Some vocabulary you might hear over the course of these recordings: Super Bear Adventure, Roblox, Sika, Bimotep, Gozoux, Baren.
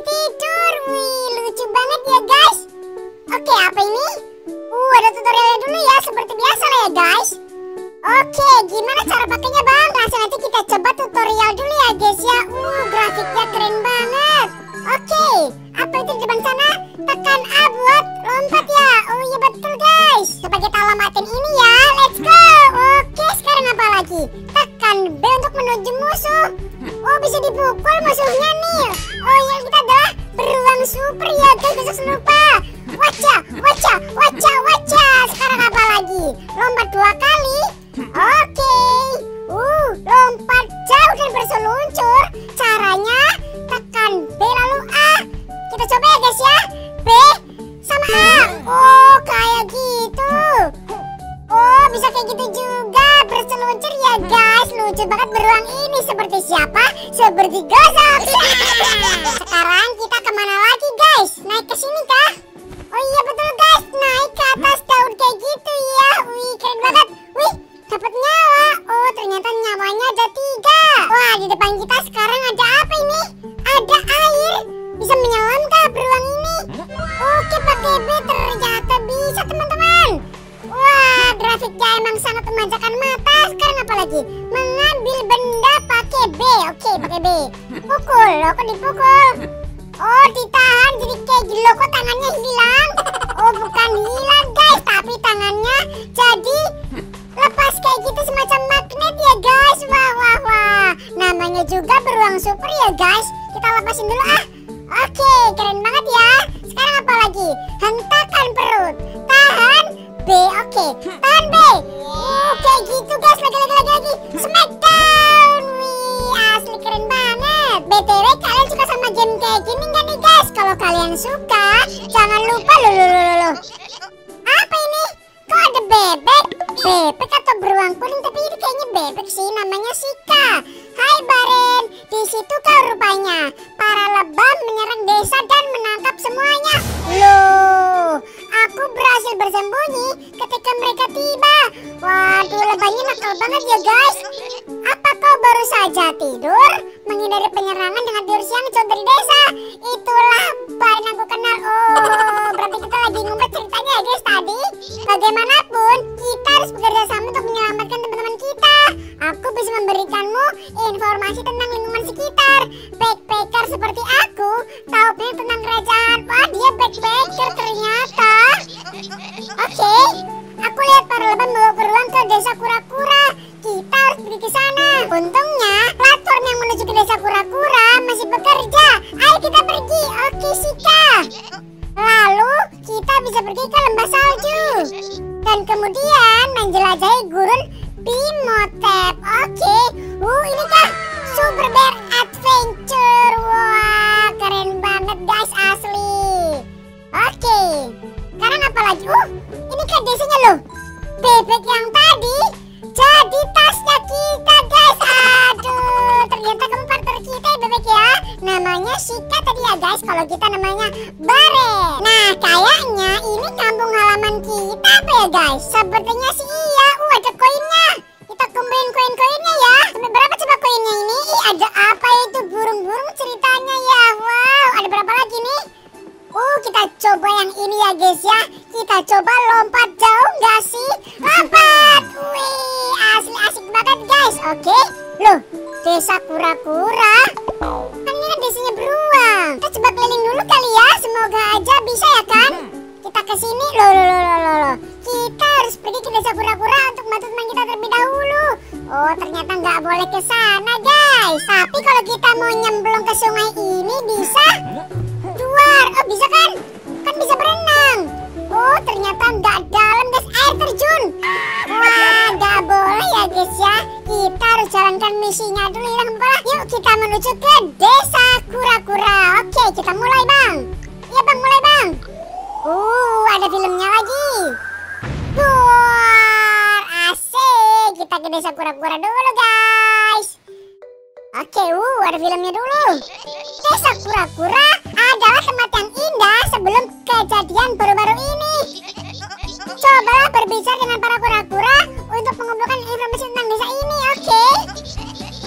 lagi tidur. Wih, lucu banget ya guys. Oke, apa ini? Ada tutorialnya dulu ya, seperti biasa lah ya guys. Oke, gimana cara pakainya bang? Nanti kita coba tutorial dulu ya guys ya. Grafiknya keren banget. Oke, apa itu di depan sana? Tekan A buat lompat ya. Oh iya betul guys. Coba kita alamatin ini ya. Let's go. Oke, sekarang apa lagi? Tekan B untuk menuju musuh. Oh, bisa dipukul musuhnya nih. Oh iya, kita adalah beruang super ya guys, jangan lupa. Waca, waca, waca, waca. Sekarang apa lagi? Lompat 2 kali. Oke. Lompat jauh dan berseluncur. Caranya tekan B lalu A. Kita coba ya guys ya. B sama A. Oh, kayak gitu. Oh, bisa kayak gitu juga. Berseluncur ya guys. Lucu banget beruang ini. Seperti siapa? Seperti Gozoux. Sekarang kita kemana lagi guys? Naik ke sini kah? Oh iya betul guys. Naik ke atas daun kayak gitu ya. Wih, keren banget. Wih, dapat nyawa. Oh, ternyata nyawanya ada 3. Wah, di depan kita sekarang ada apa ini? Ada air. Bisa menyelam kah beruang ini? Oke, pakai B ternyata bisa teman-teman. Wah, grafiknya emang sangat memanjakan mata. Sekarang apa lagi? Mengambil benda pakai B. Oke, pakai B. Pukul. Loh, kok dipukul? Oh, ditahan jadi kayak gini. Loh, kok tangannya hilang? Oh, bukan hilang guys, tapi tangannya jadi lepas kayak gitu semacam magnet ya guys. Wah wah wah, namanya juga beruang super ya guys. Kita lepasin dulu ah. Oke, keren banget ya. Sekarang apa lagi? Hentakan perut. Tahan B. Oke, tahan B. Oke gitu guys, lagi. Smackdown. Wih, asli keren banget. BTW kalian suka sama game kayak gini nggak nih guys? Kalau kalian suka, jangan lupa lho. Apa ini? Kok ada bebek? Bebek atau beruang kuning, tapi ini kayaknya bebek sih, namanya Sika. Hai Baren, di situ kau rupanya. Para lebam menyerang desa dan menangkap semuanya. Loh, aku berhasil bersembunyi ketika mereka tiba. Waduh, lebahnya nakal banget ya guys. Apa kau baru saja tidur? Menghindari penyerangan dengan tidur siang jauh dari desa. Itulah Baren aku kenal. Oh, berarti kita lagi ngumpet ceritanya ya guys tadi. Bagaimanapun, kita harus bekerja sama untuk menyelamatkan teman-teman kita. Aku bisa memberikanmu informasi tentang lingkungan sekitar. Backpacker seperti aku tahu banyak tentang kerajaan. Wah, dia backpacker ternyata. Oke, aku lihat para lebah membawa beruang ke desa kura-kura. Kita harus pergi ke sana. Untungnya platform yang menuju ke desa kura-kura masih bekerja. Ayo kita pergi. Oke, Sika. Lalu kita bisa pergi ke lembah salju dan kemudian menjelajahi gurun Bimotep. Oke, ini kah Super Bear Adventure? Wah, keren banget guys, asli. Oke, sekarang apa lagi? Ini kan desanya loh. Bebek yang tadi jadi tasnya kita guys. Aduh, ternyata kamu partner kita ya bebek ya. Namanya Sika tadi ya guys, kalau kita namanya Baren. Nah, kayaknya ini kampung halaman kita apa ya guys? Sepertinya sih iya. Ada koinnya. Kita kumpulin koin-koinnya ya. Sampai berapa coba koinnya ini? Ih, ada apa itu? Burung-burung ceritanya ya. Wow, ada berapa lagi nih? Kita coba yang ini ya guys ya. Kita coba lompat jauh nggak sih? Lompat. Wih, asli asik banget guys. Oke. Loh, desa kura-kura. Kan ini kan desanya beruang. Kita coba keliling dulu kali ya. Semoga aja bisa ya kan? Kita ke sini. Loh. Kita harus pergi ke desa kura-kura untuk bantu teman kita terlebih dahulu. Oh, ternyata nggak boleh ke sana guys. Tapi kalau kita mau nyemplung ke sungai ini bisa. Duar. Oh, bisa kan? Kan bisa berenang. Oh, ternyata nggak dalam guys, air terjun. Wah, nggak boleh ya guys ya. Kita harus jalankan misinya dulu ya. Yuk, kita menuju ke desa kura-kura. Oke, kita mulai bang. Iya bang, mulai bang. Ada filmnya lagi. Duar, asik. Kita ke desa kura-kura dulu guys. Oke, ada filmnya dulu. Desa kura-kura adalah tempat yang indah sebelum kejadian baru-baru ini. Cobalah berbicara dengan para kura-kura untuk mengumpulkan informasi tentang desa ini. Oke.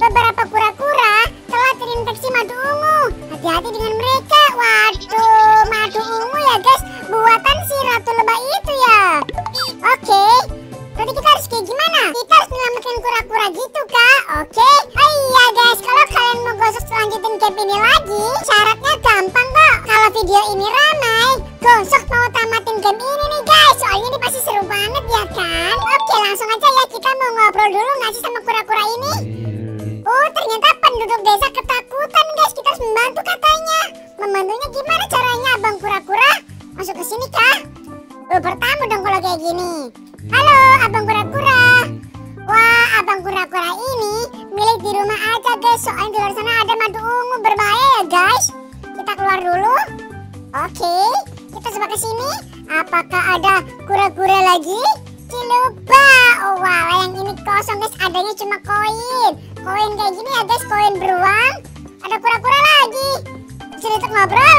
Beberapa kura-kura telah terinfeksi madu ungu. Hati-hati dengan mereka. langsung aja ya, kita mau ngobrol dulu nggak sih sama kura-kura ini? Oh, ternyata penduduk desa ketakutan guys, kita harus membantu katanya. Membantunya gimana caranya abang kura-kura? Masuk ke sini kah? Oh, bertamu dong kalau kayak gini. Halo abang kura-kura. Wah, abang kura-kura ini milik di rumah aja guys, soalnya di luar sana ada madu ungu, berbahaya ya guys. Kita keluar dulu. Oke, kita coba ke sini. Apakah ada kura-kura lagi? Ciluba. Oh, wah, yang ini kosong guys, adanya cuma koin. Koin kayak gini ya guys, koin beruang. Ada kura-kura lagi. Bisa diajak ngobrol.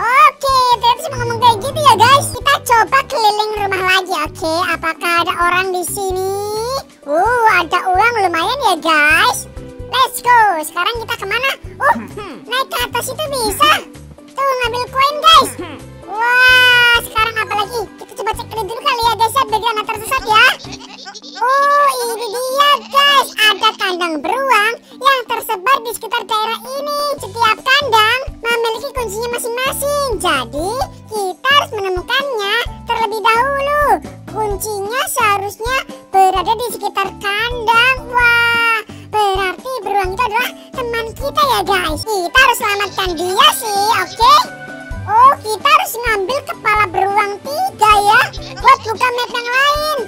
Oke, ternyata cuma ngomong kayak gitu ya guys. Kita coba keliling rumah lagi. Oke, apakah ada orang di sini? Ada uang lumayan ya guys. Let's go. Sekarang kita kemana? Naik ke atas itu bisa. Tuh, ngambil koin guys. Wah, sekarang apa lagi? Kita coba cek dulu kali ya guys, bagian yang tersesat ya. Oh, ini dia guys. Ada kandang beruang yang tersebar di sekitar daerah ini. Setiap kandang memiliki kuncinya masing-masing. Jadi, kita harus menemukannya terlebih dahulu. Kuncinya seharusnya berada di sekitar kandang. Wah, berarti beruang itu adalah teman kita ya guys. Kita harus selamatkan dia sih, oke? Oh, kita harus ngambil kepala beruang 3 ya, buat buka map yang lain.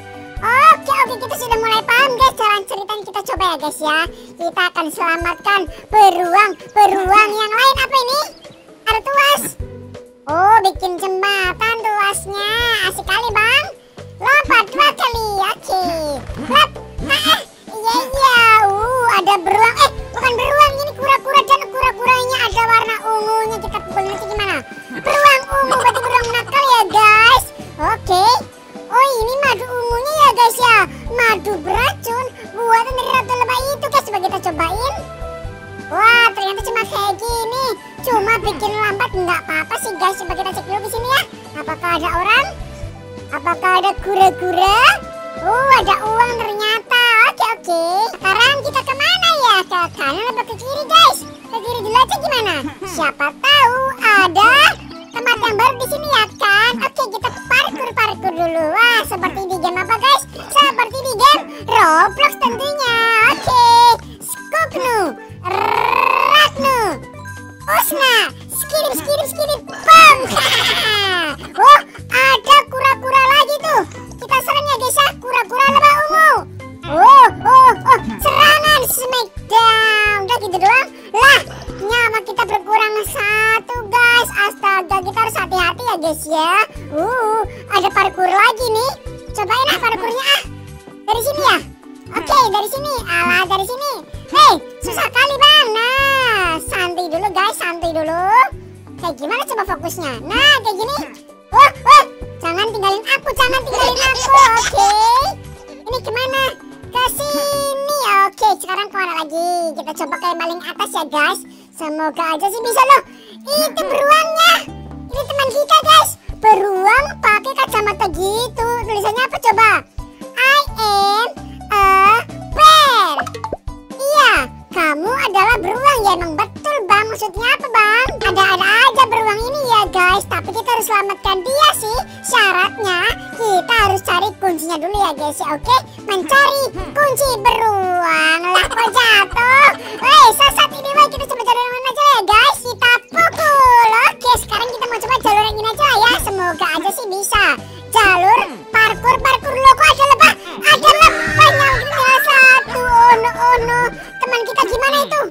Oke, kita sudah mulai paham guys jalan ceritanya. Kita coba ya guys ya. Kita akan selamatkan beruang yang lain. Apa ini? Ada tuas. Oh, bikin jembatan tuasnya. Asik kali bang. Lompat 2 kali, oke. Lap, iya. Ada beruang. Bukan beruang, ini kura-kura, dan kura-kuranya ada warna ungunya. Kita pukul nanti gimana? Beruang ungu, berarti beruang nakal ya guys. Oke. Oh, ini madu ungunya ya guys ya. Madu beracun buatan dari ratu lebah itu guys. Coba kita cobain. Wah, ternyata cuma kayak gini. Cuma bikin lambat, nggak apa-apa sih guys. Coba kita cek dulu di sini ya. Apakah ada orang? Apakah ada kura-kura? Oh, ada uang ternyata. Oke. Sekarang kita kemana ya? Ke kanan atau ke kiri guys? Ke kiri dulu aja gimana? Siapa tahu ada tempat yang baru di sini ya kan? Oke, kita parkur dulu. Wah, seperti di game apa guys? Seperti di game Roblox tentunya. Oke. Scoopnu, raknu, usna, skirip, bam. Oh, ada kura-kura lagi tuh. Kita serang ya guys ya, kura-kura lebah ungu. Oh, serangan smackdown. Udah gitu doang. Lah, nyawa kita berkurang 1 guys. Astaga, kita harus hati-hati ya guys ya. Ada parkur lagi nih. Cobain ah parkurnya ah. Dari sini ya. Oke, dari sini. Alah, dari sini. Hei, susah kali bang. Nah, santai dulu guys, santai dulu. Kayak gimana coba fokusnya? Nah, kayak gini. Oh, jangan tinggalin aku. Oke. Ini kemana? Ke sini. Oke, sekarang kemana lagi? Kita coba ke paling atas ya guys. Semoga aja sih bisa loh. Itu beruangnya. Ini teman kita guys. Beruang pakai kacamata gitu. Tulisannya apa coba? I am a bear. Iya, kamu adalah beruang ya, emang betul bang. Maksudnya apa bang? Ada-ada aja beruang ini ya guys. Tapi kita harus selamatkan dia sih. Syaratnya kita harus cari kuncinya dulu ya guys ya. Oke, mencari kunci beruang. Lah, kok jatuh? Woi, sesat ini woi. Kita coba jalur yang lain aja ya guys. Kita pukul. Oke, sekarang kita mau coba jalur yang ini aja ya. Semoga aja sih bisa. Jalur parkur loh. Kok ada lebah? Ada lebah yang tinggal 1. Oh no. Teman kita gimana itu?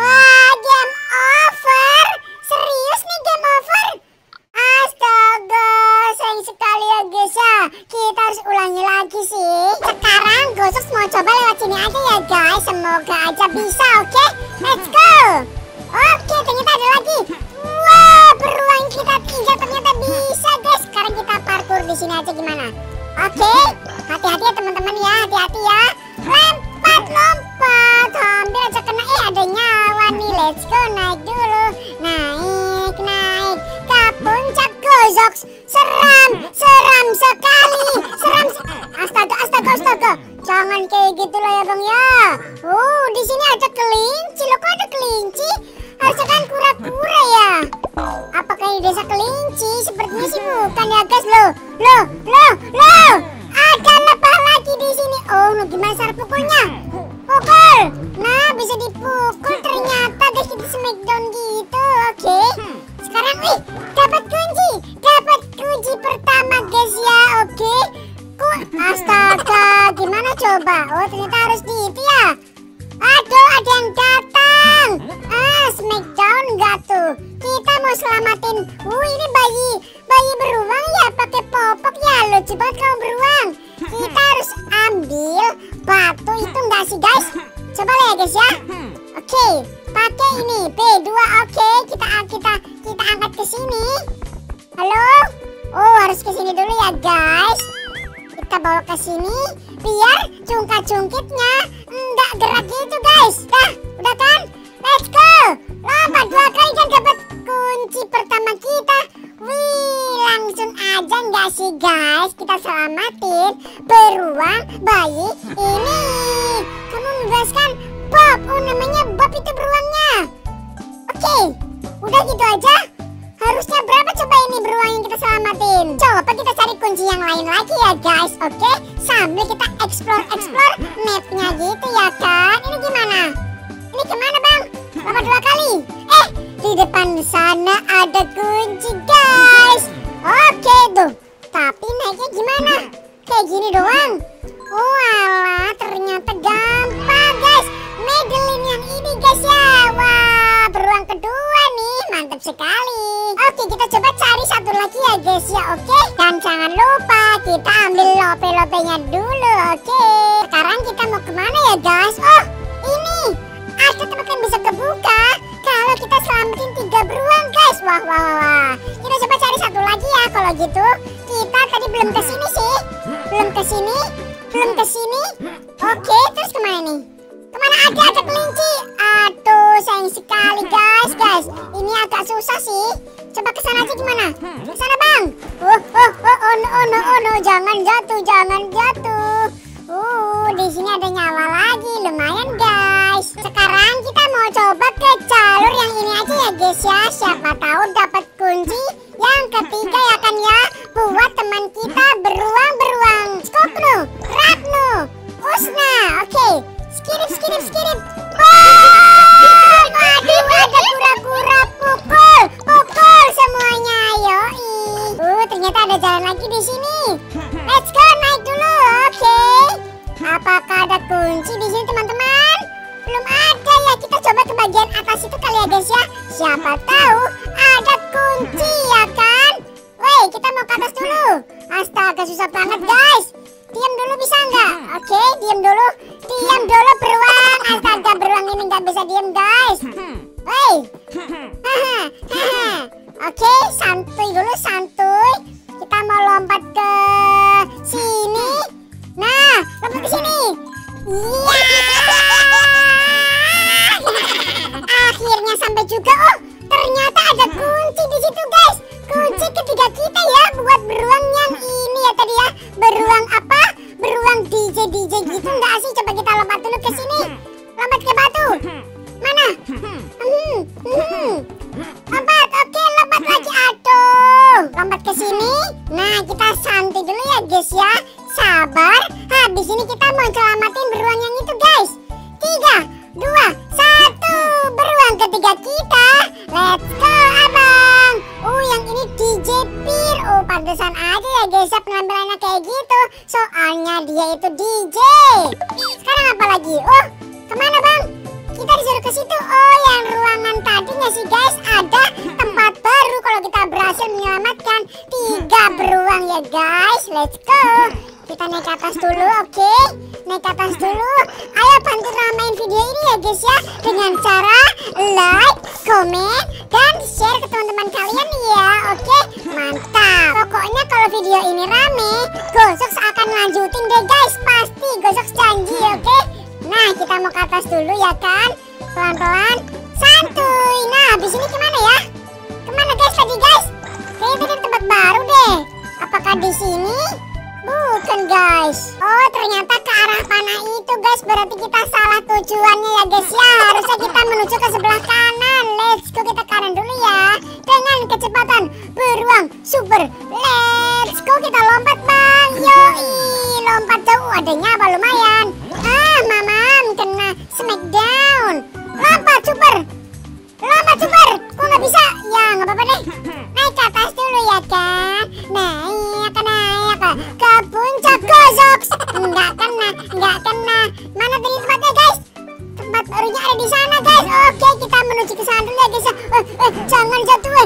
Wah, game over. Serius nih game over? Astaga, sayang sekali ya guys ya. Kita harus ulangi lagi sih. Sekarang Gozoux mau coba lewat sini aja ya guys. Semoga aja bisa, oke? Let's go. Oke, ternyata ada lagi. Wah, beruang kita 3 ternyata bisa guys. Sekarang kita parkur di sini aja gimana? Oke, hati-hati ya teman-teman ya. Hati-hati ya. Lompat. Hampir aja kena. Ada nyawa nih. Let's go, naik dulu. Naik ke puncak Gozoux. Seram sekali. Astaga. Jangan kayak gitu lah ya bang ya. Di sini ada kelinci. Loh, kok ada kelinci? Harusnya kan kura-kura ya. Apakah ini desa kelinci? Sepertinya sih bukan ya guys. Loh. Ada lebah. dasar pukulnya. Pukul. Nah, bisa dipukul ternyata guys, itu smackdown gitu. Oke. Sekarang wih, dapat kunci pertama guys ya. Oke. Astaga, gimana coba? Oh, ternyata harus di itu ya. Aduh, ada yang datang. Ah, smackdown enggak tuh. Kita mau selamatin. Ini bayi beruang ya, pakai popok ya. Lucu banget kalau beruang. Kita harus ambil batu itu enggak sih, guys? Coba lah ya, guys ya. Oke, pakai ini B2. Oke, kita angkat ke sini. Halo? Oh, harus ke sini dulu ya, guys. Kita bawa ke sini biar cungkit-cungkitnya enggak gerak gitu, guys. Dah, udah kan? Let's go. Lompat dua kali dan dapat kunci pertama kita. Wih, langsung aja nggak sih guys, kita selamatin beruang bayi ini. Kamu membebaskan Bob. Oh, namanya Bob itu beruangnya. Oke, udah gitu aja. Harusnya berapa coba ini beruang yang kita selamatin? Coba kita cari kunci yang lain lagi ya guys. Oke, sambil kita explore mapnya gitu ya kan. Ini gimana? Ini gimana bang? Lompat dua kali. Di depan sana ada kunci guys. Oke tuh. Tapi naiknya gimana? Kayak gini doang. Walah, ternyata gampang guys. Medalin yang ini guys ya. Wah, beruang kedua nih. Mantap sekali. Oke, kita coba cari satu lagi ya guys ya. Oke. Dan jangan lupa kita ambil lope-lopenya dulu. Oke. Sekarang kita mau kemana ya guys? Oh, ini. Ada tempat yang bisa kebuka kalau kita selamatin 3 beruang guys. Wah. Kita coba cari satu lagi ya. Kalau gitu kita tadi belum kesini sih. Belum kesini. Oke, terus kemana nih? Kemana ada kelinci? Aduh, sayang sekali guys. Ini agak susah sih. Coba kesana aja gimana? Kesana bang. Oh no, jangan jatuh. Di sini ada nyawa lagi, lumayan guys. Sekarang kita mau coba ke jalur yang ini aja ya guys ya. Siapa tahu dapat kunci yang ketiga ya kan ya, buat teman kita beruang-beruang. Skokno, Ratno, Usna. Oke, skirip. Wow, aduh ada kura-kura. Pukul semuanya, yoi. Ternyata ada jalan lagi di sini. Let's go, naik dulu. Oke. Apakah ada kunci di sini teman-teman? Belum ada ya. Kita coba ke bagian atas itu kali ya guys ya. Siapa tahu ada kunci ya kan. Woi, kita mau ke atas dulu. Astaga, susah banget guys. Diam dulu bisa nggak? Oke, diam dulu beruang. Astaga, beruang ini nggak bisa diam guys. Woi. Oke, santuy. Kita mau lompat ke sini. Nah, lompat ke sini. Yeah! Akhirnya sampai juga. Oh, ternyata ada kunci di situ, guys. Kunci ketiga kita ya, buat beruang yang ini ya tadi ya. Beruang apa? Beruang DJ gitu nggak sih? Coba kita lompat dulu ke sini. Lompat ke batu. Mana? Lompat. Oke, lompat lagi. Aduh, lompat ke sini. Nah, kita santai dulu ya, guys ya. Sabar. Habis ini kita mau selamatin beruang yang itu, guys. 3, 2, 1. Beruang ketiga kita. Let's go, abang. Yang ini DJ Pir. Pantesan aja ya, guys ya, penampilannya kayak gitu. Soalnya dia itu DJ. Sekarang apa lagi? Kemana, bang? Kita disuruh ke situ. Yang ruangan tadinya sih guys, ada tempat baru kalau kita berhasil menyelamatkan 3 beruang ya guys. Let's go. Kita naik ke atas dulu, oke. Naik ke atas dulu. Ayo bantu ramain video ini ya guys ya, dengan cara like, comment, dan share ke teman-teman kalian ya. Oke, mantap. Pokoknya kalau video ini rame, Gozoux akan lanjutin deh guys. Pasti Gozoux janji, oke. Nah, kita mau ke atas dulu ya kan. Pelan-pelan, santuy. Nah, habis ini gimana ya? Kemana guys tadi guys? Kayaknya tadi tempat baru deh. Apakah di sini? Bukan guys. Oh, ternyata ke arah panah itu guys. Berarti kita salah tujuannya ya guys ya. Harusnya kita menuju ke sebelah kanan. Let's go, kita kanan dulu ya. Dengan kecepatan beruang super. Let's go, kita lompat bang. Yoi, lompat jauh. Adanya apa lumayan. Ah, Mamam kena smackdown. Lompat super. Kok nggak bisa? Ya nggak apa-apa deh. Naik ke atas dulu ya kan. Naik ke puncak Gozoux. Nggak kena. Mana tadi tempatnya guys? Tempat barunya ada di sana guys. Oke, kita menuju ke sana dulu ya guys. Jangan jatuh.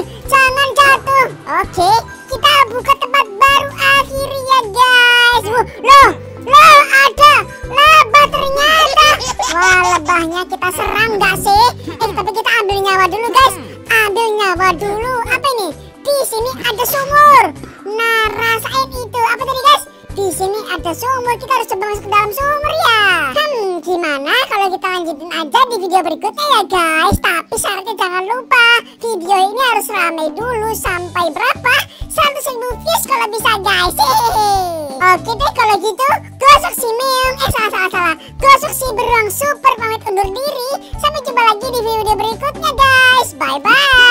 Oke, kita buka tempat baru akhirnya guys. Loh, ada lebah ternyata. Wah, lebahnya kita serang nggak sih? Tapi kita ambil nyawa dulu guys. Apa ini? Di sini ada sumur. Nah, rasain itu. Apa tadi guys? Di sini ada sumur. Kita harus coba masuk ke dalam sumur ya. Gimana kalau kita lanjutin aja di video berikutnya ya guys? Tapi syaratnya jangan lupa, video ini harus ramai dulu sampai berapa? 100.000 views kalau bisa guys. Oke deh kalau gitu, Gozoux si Meong. Salah. Gozoux si Beruang Super pamit undur diri. Sampai jumpa lagi di video berikutnya guys. Bye bye.